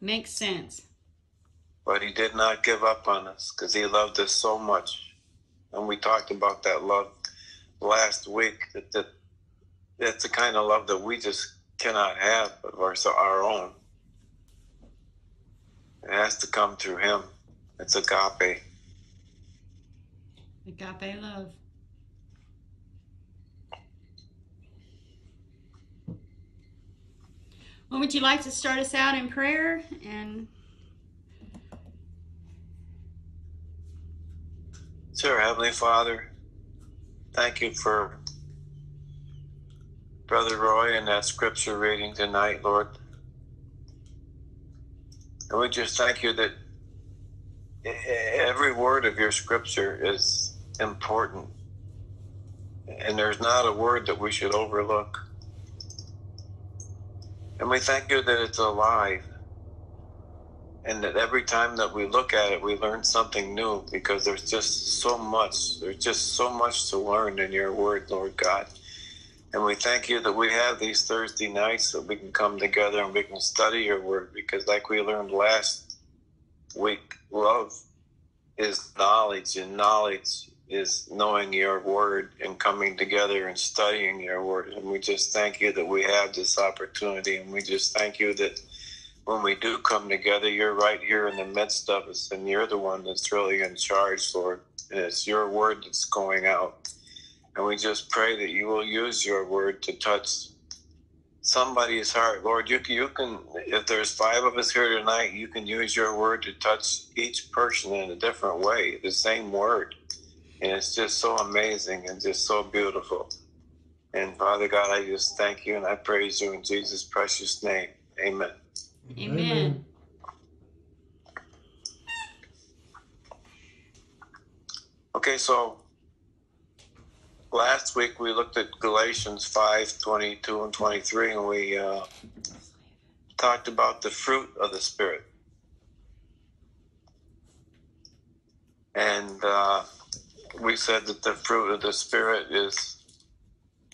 Makes sense. But he did not give up on us because he loved us so much. And we talked about that love last week. That's the kind of love that we just cannot have of our own. It has to come through him. It's agape. Agape love. Well, would you like to start us out in prayer? And sure, Heavenly Father, thank you for Brother Roy and that scripture reading tonight, Lord. And we just thank you that every word of your scripture is important. And there's not a word that we should overlook. And we thank you that it's alive. And that every time that we look at it, we learn something new, because there's just so much. There's just so much to learn in your word, Lord God. And we thank you that we have these Thursday nights that we can come together and we can study your word, because like we learned last week, love is knowledge, and knowledge is knowing your word and coming together and studying your word. And we just thank you that we have this opportunity, and we just thank you that when we do come together, you're right here in the midst of us, and you're the one that's really in charge, Lord. And it's your word that's going out. And we just pray that you will use your word to touch somebody's heart. Lord, you can, if there's 5 of us here tonight, you can use your word to touch each person in a different way, the same word. And it's just so amazing and just so beautiful. And Father God, I just thank you and I praise you in Jesus' precious name. Amen. Amen. Okay, so last week we looked at Galatians 5:22 and 23, and we talked about the fruit of the Spirit. And we said that the fruit of the Spirit is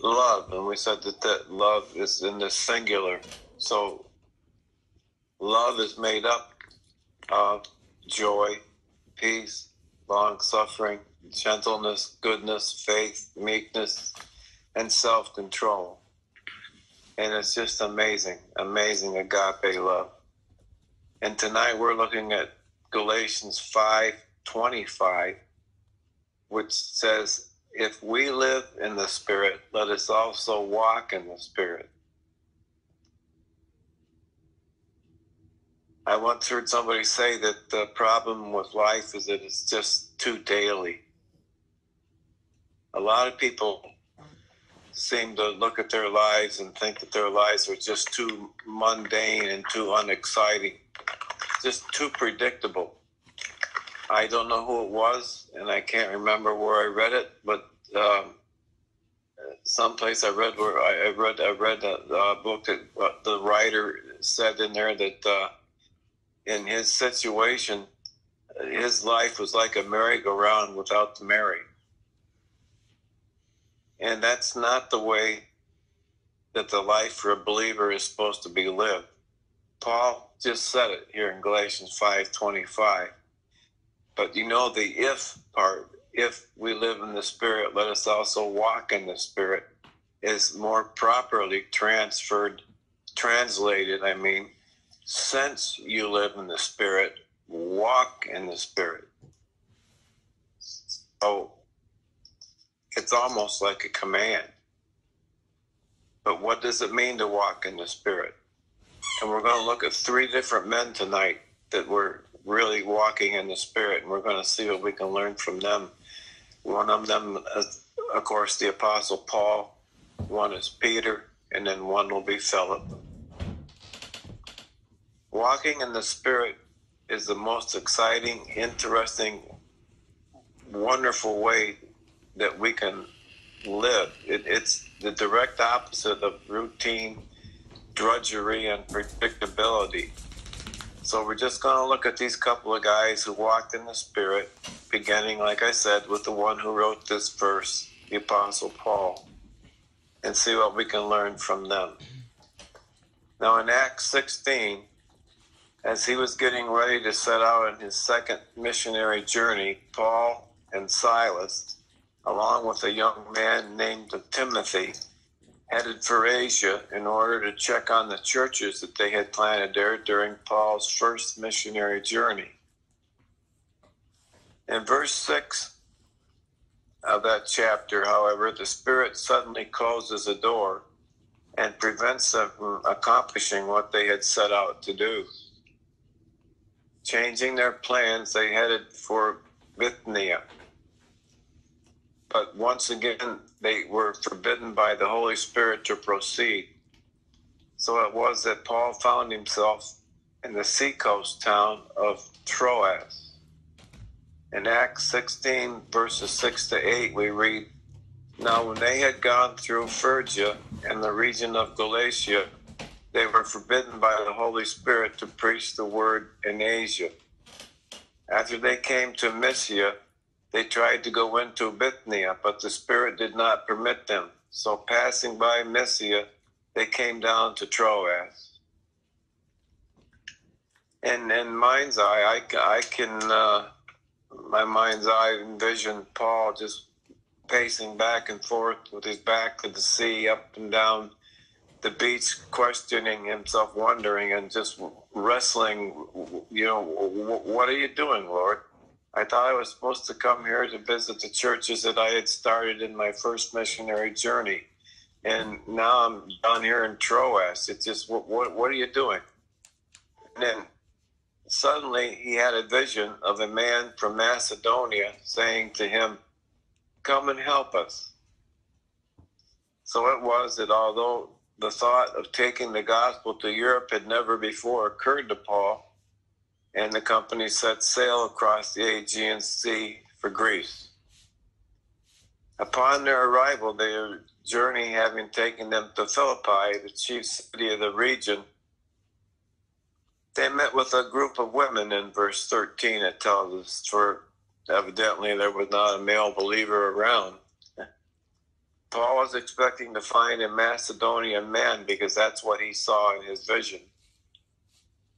love, and we said that that love is in the singular. So love is made up of joy, peace, long-suffering, gentleness, goodness, faith, meekness, and self-control. And it's just amazing, amazing agape love. And tonight we're looking at Galatians 5:25, which says, if we live in the Spirit, let us also walk in the Spirit. I once heard somebody say that the problem with life is that it's just too daily. A lot of people seem to look at their lives and think that their lives are just too mundane and too unexciting, just too predictable. I don't know who it was, and I can't remember where I read it, but someplace I read where I read a book that the writer said in there that in his situation, his life was like a merry-go-round without the merry. And that's not the way that the life for a believer is supposed to be lived. Paul just said it here in Galatians 5:25. But you know the if part, if we live in the Spirit, let us also walk in the Spirit, is more properly translated, since you live in the Spirit, walk in the Spirit. So it's almost like a command. But what does it mean to walk in the Spirit? And we're going to look at 3 different men tonight that were really walking in the Spirit, and we're going to see what we can learn from them. One of them is, of course, the Apostle Paul. One is Peter, and then one will be Philip. Walking in the Spirit is the most exciting, interesting, wonderful way that we can live. It's the direct opposite of routine, drudgery, and predictability. So we're just going to look at these couple of guys who walked in the Spirit, beginning, like I said, with the one who wrote this verse, the Apostle Paul, and see what we can learn from them. Now in Acts 16, As he was getting ready to set out on his second missionary journey, Paul and Silas, along with a young man named Timothy, headed for Asia in order to check on the churches that they had planted there during Paul's first missionary journey. In verse 6 of that chapter, however, the Spirit suddenly closes a door and prevents them from accomplishing what they had set out to do. Changing their plans, they headed for Bithynia. But once again, they were forbidden by the Holy Spirit to proceed. So it was that Paul found himself in the seacoast town of Troas. In Acts 16, verses 6 to 8, we read, "Now when they had gone through Phrygia and the region of Galatia, they were forbidden by the Holy Spirit to preach the word in Asia. After they came to Mysia, they tried to go into Bithynia, but the Spirit did not permit them. So passing by Mysia, they came down to Troas." And in mind's eye, I envision Paul just pacing back and forth with his back to the sea, up and down the beach, questioning himself, wondering, and just wrestling, what are you doing, Lord? I thought I was supposed to come here to visit the churches that I had started in my first missionary journey. And now I'm down here in Troas. It's just, what are you doing? And then suddenly he had a vision of a man from Macedonia saying to him, "Come and help us." So it was that although the thought of taking the gospel to Europe had never before occurred to Paul, and the company set sail across the Aegean Sea for Greece. Upon their arrival, their journey having taken them to Philippi, the chief city of the region, they met with a group of women. In verse 13, it tells us, for evidently there was not a male believer around. Paul was expecting to find a Macedonian man because that's what he saw in his vision.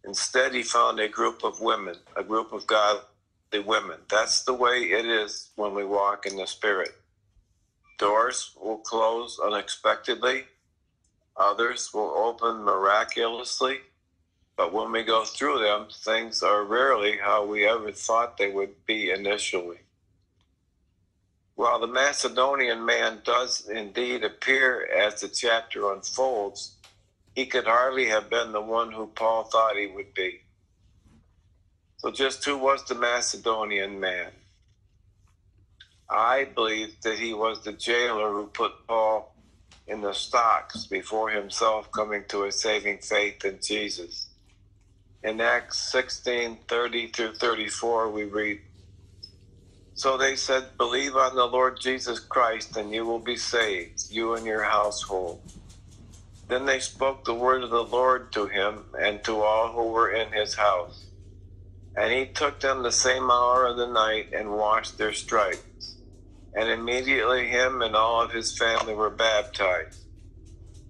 Instead, he found a group of women, a group of godly women. That's the way it is when we walk in the Spirit. Doors will close unexpectedly. Others will open miraculously. But when we go through them, things are rarely how we ever thought they would be initially. While the Macedonian man does indeed appear as the chapter unfolds, he could hardly have been the one who Paul thought he would be. So just who was the Macedonian man? I believe that he was the jailer who put Paul in the stocks before himself coming to a saving faith in Jesus. In Acts 16:30 through 34, we read, "So they said, 'Believe on the Lord Jesus Christ, and you will be saved, you and your household.' Then they spoke the word of the Lord to him and to all who were in his house. And he took them the same hour of the night and washed their stripes. And immediately him and all of his family were baptized.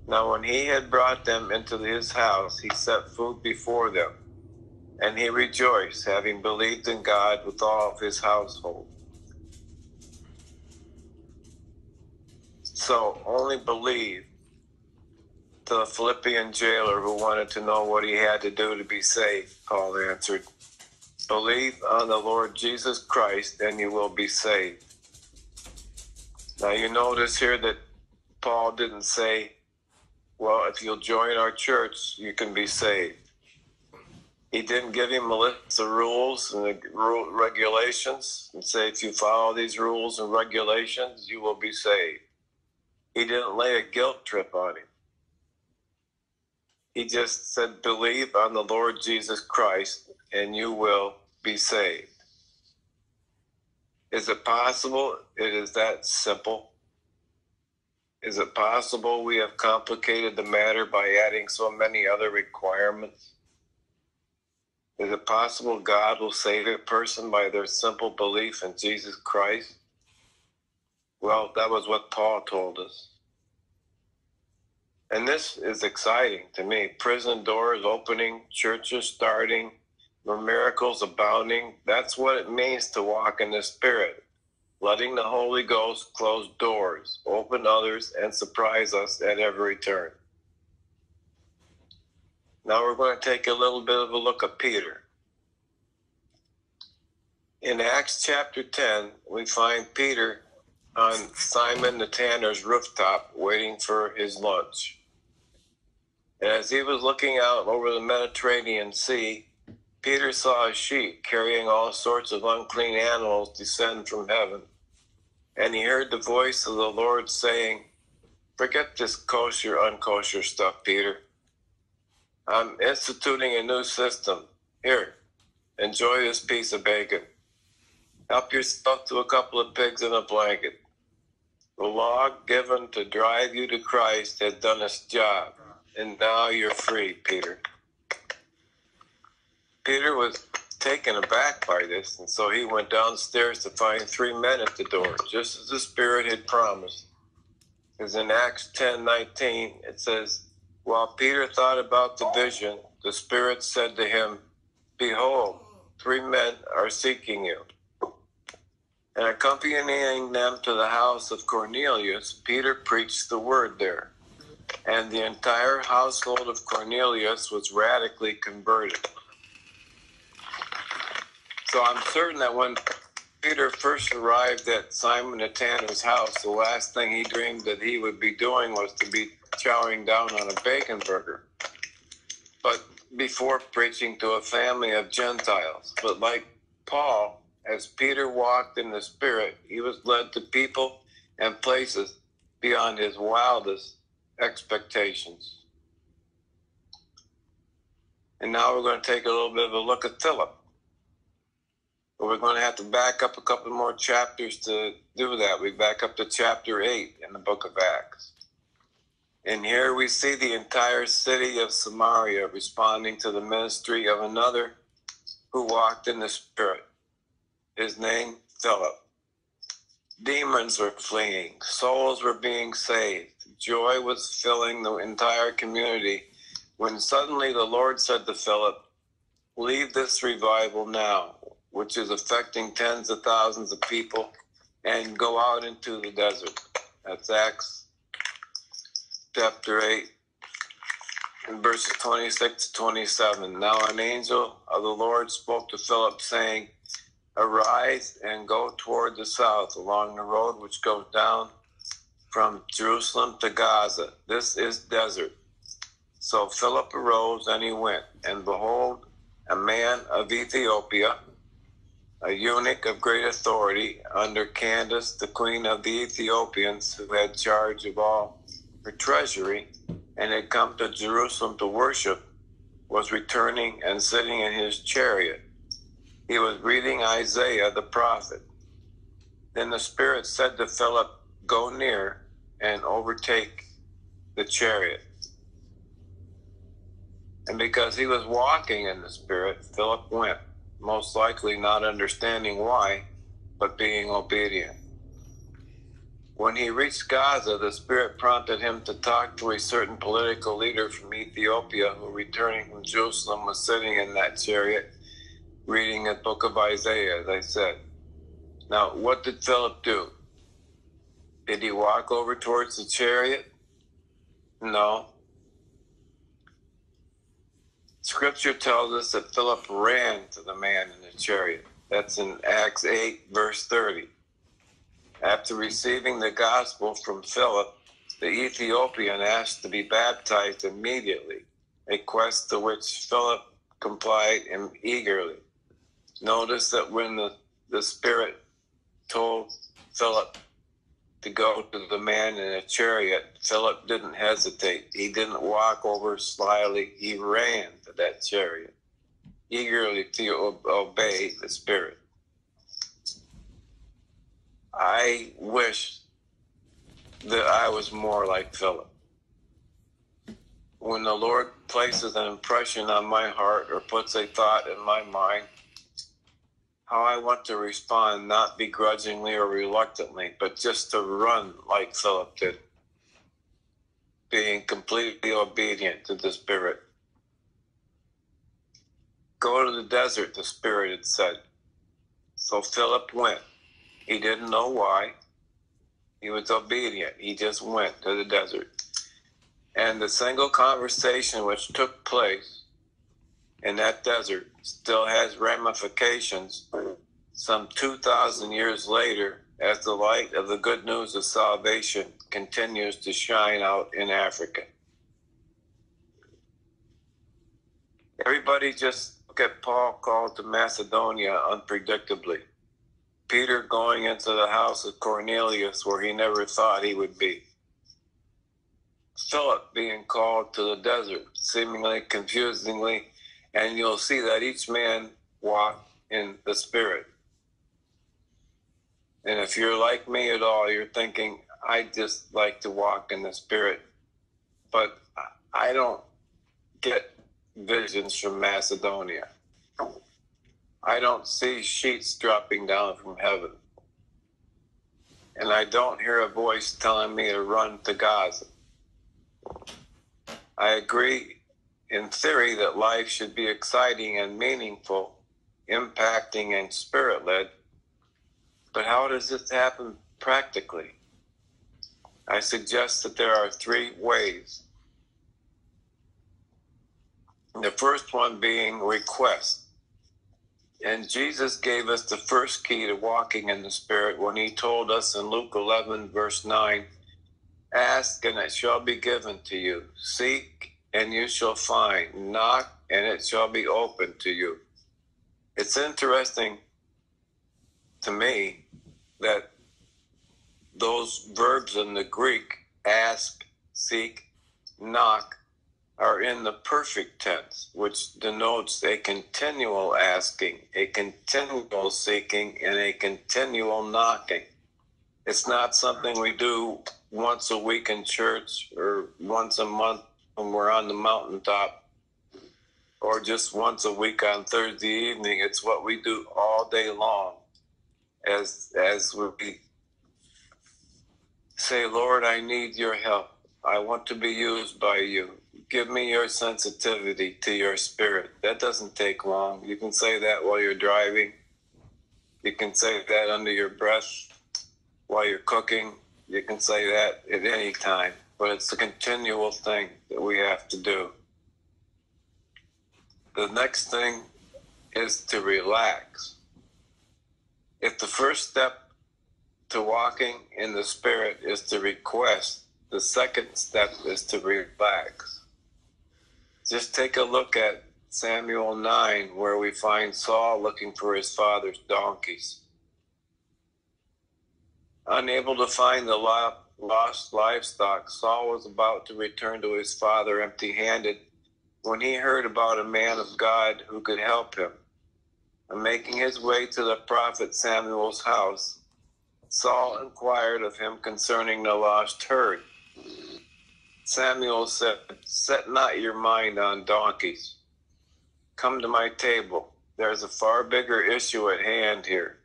Now when he had brought them into his house, he set food before them. And he rejoiced, having believed in God with all of his household." So only believe. To the Philippian jailer who wanted to know what he had to do to be saved, Paul answered, "Believe on the Lord Jesus Christ and you will be saved." Now you notice here that Paul didn't say, "Well, if you'll join our church, you can be saved." He didn't give him a list of rules and the regulations and say, "If you follow these rules and regulations, you will be saved." He didn't lay a guilt trip on him. He just said, "Believe on the Lord Jesus Christ and you will be saved." Is it possible? It is that simple. Is it possible we have complicated the matter by adding so many other requirements? Is it possible God will save a person by their simple belief in Jesus Christ? Well, that was what Paul told us. And this is exciting to me. Prison doors opening, churches starting, miracles abounding. That's what it means to walk in the Spirit. Letting the Holy Ghost close doors, open others, and surprise us at every turn. Now we're going to take a little bit of a look at Peter. In Acts chapter 10, we find Peter on Simon the Tanner's rooftop waiting for his lunch. And as he was looking out over the Mediterranean Sea, Peter saw a sheep carrying all sorts of unclean animals descend from heaven. And he heard the voice of the Lord saying, "Forget this kosher, unkosher stuff, Peter. I'm instituting a new system. Here, enjoy this piece of bacon. Help yourself to a couple of pigs in a blanket." The law given to drive you to Christ had done its job, and now you're free, Peter. Peter was taken aback by this, and so he went downstairs to find 3 men at the door, just as the Spirit had promised. Because in Acts 10:19, it says, "While Peter thought about the vision, the Spirit said to him, 'Behold, 3 men are seeking you.'" And accompanying them to the house of Cornelius, Peter preached the word there. And the entire household of Cornelius was radically converted. So I'm certain that when Peter first arrived at Simon the Tanner's house, the last thing he dreamed that he would be doing was to be chowing down on a bacon burger, but before preaching to a family of Gentiles. But like Paul, as Peter walked in the Spirit, he was led to people and places beyond his wildest expectations. And now we're going to take a little bit of a look at Philip. We're going to have to back up a couple more chapters to do that. We back up to chapter 8 in the book of Acts. And here we see the entire city of Samaria responding to the ministry of another who walked in the Spirit. His name, Philip. Demons were fleeing. Souls were being saved. Joy was filling the entire community when suddenly the Lord said to Philip, "Leave this revival now, which is affecting tens of thousands of people, and go out into the desert." That's Acts chapter 8, in verses 26 to 27. "Now an angel of the Lord spoke to Philip, saying, 'Arise and go toward the south along the road which goes down from Jerusalem to Gaza. This is desert.' So Philip arose and he went, and behold, a man of Ethiopia, a eunuch of great authority under Candace, the queen of the Ethiopians, who had charge of all her treasury and had come to Jerusalem to worship, was returning and sitting in his chariot. He was reading Isaiah the prophet. Then the Spirit said to Philip, 'Go near and overtake the chariot.' And because he was walking in the Spirit, Philip went, most likely not understanding why, but being obedient. When he reached Gaza, the Spirit prompted him to talk to a certain political leader from Ethiopia who, returning from Jerusalem, was sitting in that chariot, reading the book of Isaiah, as I said. Now, what did Philip do? Did he walk over towards the chariot? No. Scripture tells us that Philip ran to the man in the chariot. That's in Acts 8, verse 30. After receiving the gospel from Philip, the Ethiopian asked to be baptized immediately, a quest to which Philip complied eagerly. Notice that when the Spirit told Philip to go to the man in a chariot, Philip didn't hesitate. He didn't walk over slyly. He ran to that chariot, eagerly to obey the Spirit. I wish that I was more like Philip. When the Lord places an impression on my heart or puts a thought in my mind, how I want to respond, not begrudgingly or reluctantly, but just to run like Philip did. being completely obedient to the Spirit. Go to the desert, the Spirit had said. So Philip went. He didn't know why. He was obedient. He just went to the desert. And the single conversation which took place in that desert still has ramifications some 2,000 years later, as the light of the good news of salvation continues to shine out in Africa. Everybody just look at Paul called to Macedonia unpredictably. Peter going into the house of Cornelius where he never thought he would be. Philip being called to the desert, seemingly confusingly, and you'll see that each man walked in the Spirit. And if you're like me at all, you're thinking, I just like to walk in the Spirit. But I don't get visions from Macedonia. I don't see sheets dropping down from heaven. And I don't hear a voice telling me to run to Gaza. I agree in theory that life should be exciting and meaningful, impacting and spirit-led. But how does this happen practically? I suggest that there are three ways. The first one being request. And Jesus gave us the first key to walking in the Spirit when he told us in Luke 11, verse 9, ask and it shall be given to you. Seek and you shall find. Knock and it shall be opened to you. It's interesting to me that those verbs in the Greek, ask, seek, knock, are in the perfect tense, which denotes a continual asking, a continual seeking, and a continual knocking. It's not something we do once a week in church or once a month when we're on the mountaintop or just once a week on Thursday evening. It's what we do all day long. As we say, Lord, I need your help. I want to be used by you. Give me your sensitivity to your Spirit. That doesn't take long. You can say that while you're driving. You can say that under your breath while you're cooking. You can say that at any time. But it's a continual thing that we have to do. The next thing is to relax. If the first step to walking in the Spirit is to request, the second step is to relax. Just take a look at Samuel 9, where we find Saul looking for his father's donkeys. Unable to find the lost livestock, Saul was about to return to his father empty-handed when he heard about a man of God who could help him. And making his way to the prophet Samuel's house, Saul inquired of him concerning the lost herd. Samuel said, set not your mind on donkeys. Come to my table. There's a far bigger issue at hand here.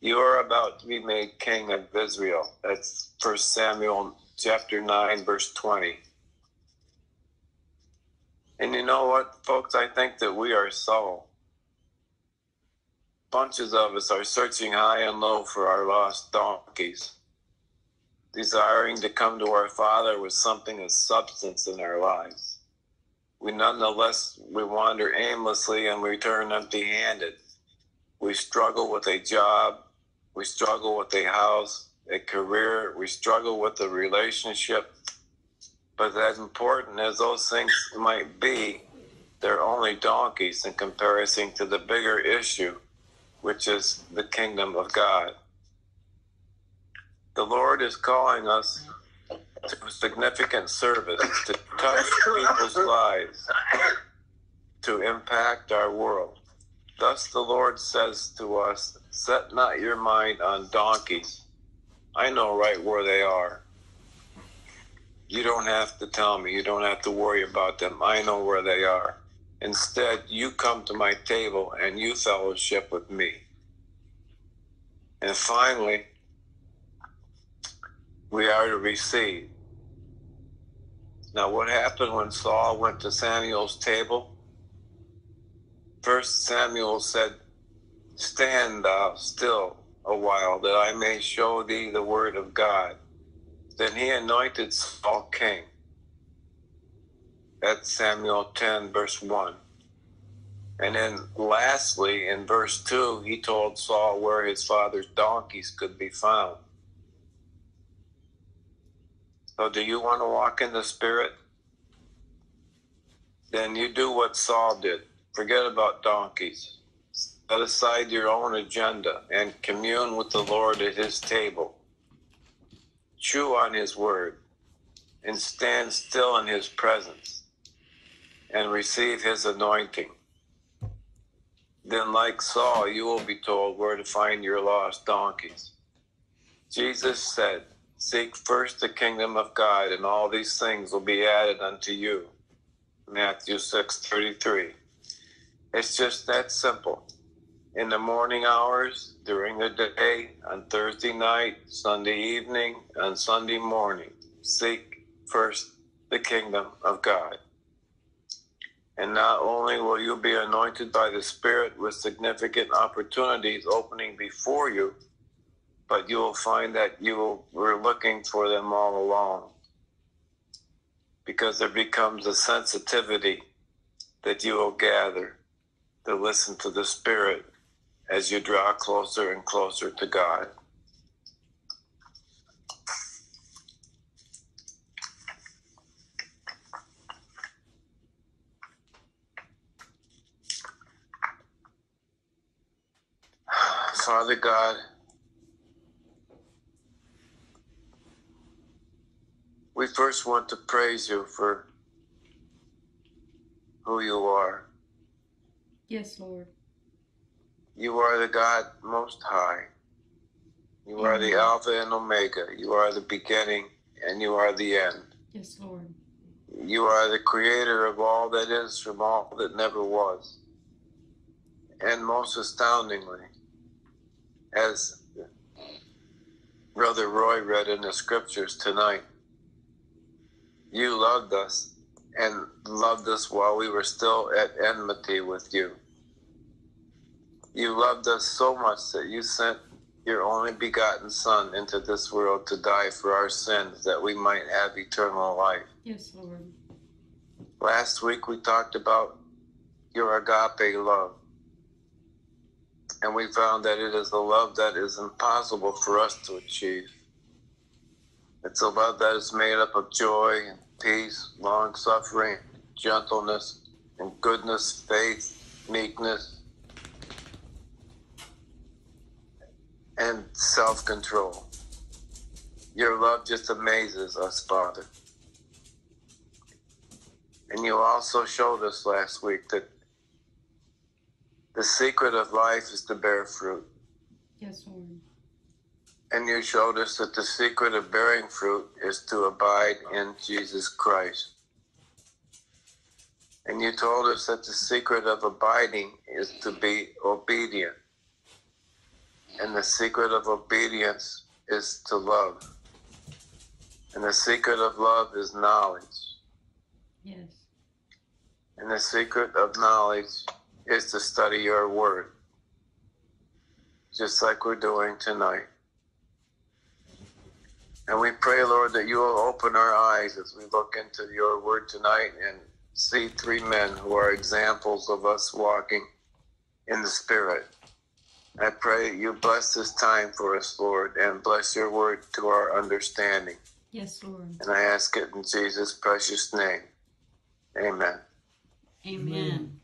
You are about to be made king of Israel. That's 1 Samuel chapter 9, verse 20. And you know what, folks? I think that we are Saul. Bunches of us are searching high and low for our lost donkeys, desiring to come to our Father with something of substance in our lives. We wander aimlessly and return empty-handed. We struggle with a job. We struggle with a house, a career. We struggle with a relationship. But as important as those things might be, they're only donkeys in comparison to the bigger issue, which is the kingdom of God. The Lord is calling us to significant service, to touch people's lives, to impact our world. Thus the Lord says to us, set not your mind on donkeys. I know right where they are. You don't have to tell me. You don't have to worry about them. I know where they are. Instead, you come to my table and you fellowship with me. And finally, we are to receive. Now what happened when Saul went to Samuel's table? First Samuel said, "Stand thou still a while, that I may show thee the word of God." Then he anointed Saul king. That's Samuel 10, verse 1. And then lastly, in verse 2, he told Saul where his father's donkeys could be found. So do you want to walk in the Spirit? Then you do what Saul did. Forget about donkeys. Set aside your own agenda and commune with the Lord at his table. Chew on his word and stand still in his presence and receive his anointing. Then, like Saul, you will be told where to find your lost donkeys. Jesus said, "Seek first the kingdom of God, and all these things will be added unto you." Matthew 6:33. It's just that simple. In the morning hours, during the day, on Thursday night, Sunday evening, and Sunday morning, seek first the kingdom of God. And not only will you be anointed by the Spirit with significant opportunities opening before you, but you will find that you were looking for them all along, because there becomes a sensitivity that you will gather to listen to the Spirit as you draw closer and closer to God. Father God, we first want to praise you for who you are. Yes, Lord. You are the God most high. You Amen. Are the Alpha and Omega. You are the beginning and you are the end. Yes, Lord. You are the creator of all that is from all that never was. And most astoundingly, as Brother Roy read in the scriptures tonight, you loved us and loved us while we were still at enmity with you. You loved us so much that you sent your only begotten Son into this world to die for our sins that we might have eternal life. Yes, Lord. Last week we talked about your agape love. And we found that it is a love that is impossible for us to achieve. It's a love that is made up of joy and peace, long-suffering, gentleness, and goodness, faith, meekness, and self-control. Your love just amazes us, Father. And you also showed us last week that the secret of life is to bear fruit. Yes, Lord. And you showed us that the secret of bearing fruit is to abide in Jesus Christ. And you told us that the secret of abiding is to be obedient. And the secret of obedience is to love. And the secret of love is knowledge. Yes. And the secret of knowledge is to study your word, just like we're doing tonight. And we pray, Lord, that you will open our eyes as we look into your word tonight and see three men who are examples of us walking in the Spirit. I pray you bless this time for us, Lord, and bless your word to our understanding. Yes, Lord. And I ask it in Jesus' precious name. Amen. Amen.